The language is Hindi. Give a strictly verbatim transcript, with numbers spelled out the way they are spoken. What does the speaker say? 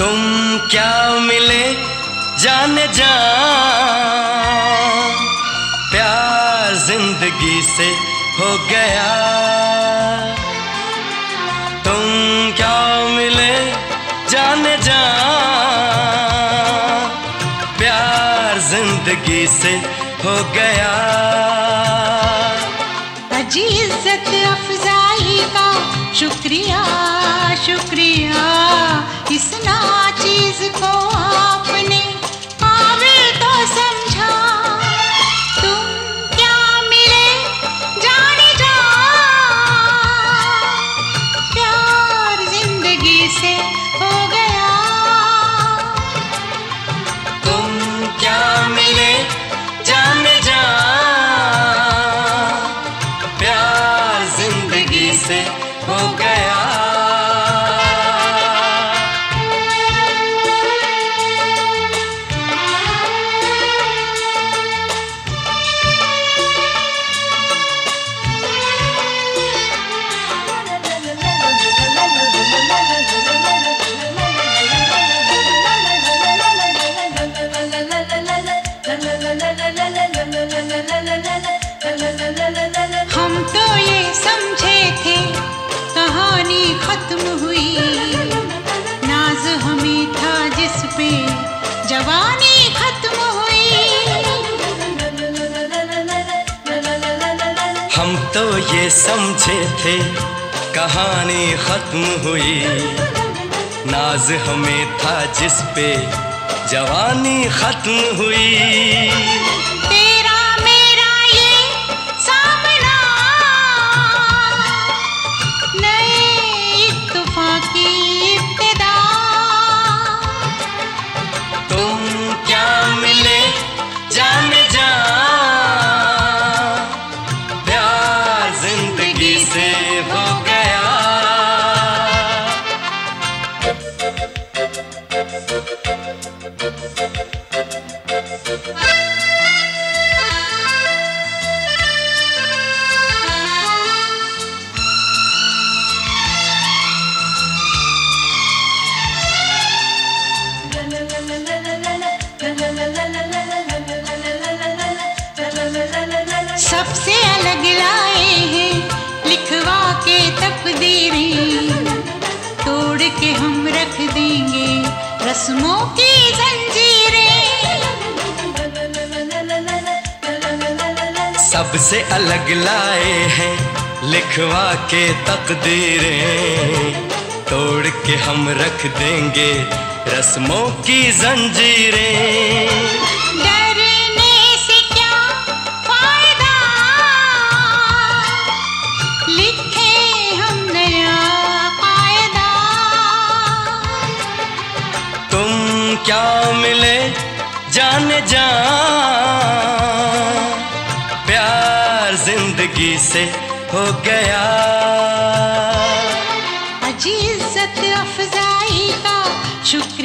तुम क्या मिले जाने जा, प्यार जिंदगी से हो गया। तुम क्या मिले जाने जा, प्यार जिंदगी से हो गया। अजी इज्जत अफजाई का शुक्रिया शुक्रिया, इस ना चीज को आपने काबिल तो समझा। तुम क्या मिले जाने जा, प्यार जिंदगी से हो गया। तुम क्या मिले जाने जा, प्यार जिंदगी से हो गया। हम तो ये समझे थे कहानी खत्म हुई, नाज हमें था जिस पे जवानी खत्म हुई। हम तो ये समझे थे कहानी खत्म हुई, नाज हमें था जिस पे जवानी खत्म हुई। सबसे अलग लाए हैं लिखवा के तकदीरें, तोड़ के हम रख देंगे रस्मों की जंजीरें। सबसे अलग लाए हैं लिखवा के तकदीरें, तोड़ के हम रख देंगे रस्मों की जंजीरें। क्या मिले जाने जा, प्यार जिंदगी से हो गया। अजी इज्जत अफजाई का शुक्र।